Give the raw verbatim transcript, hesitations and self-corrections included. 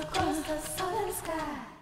across the southern sky.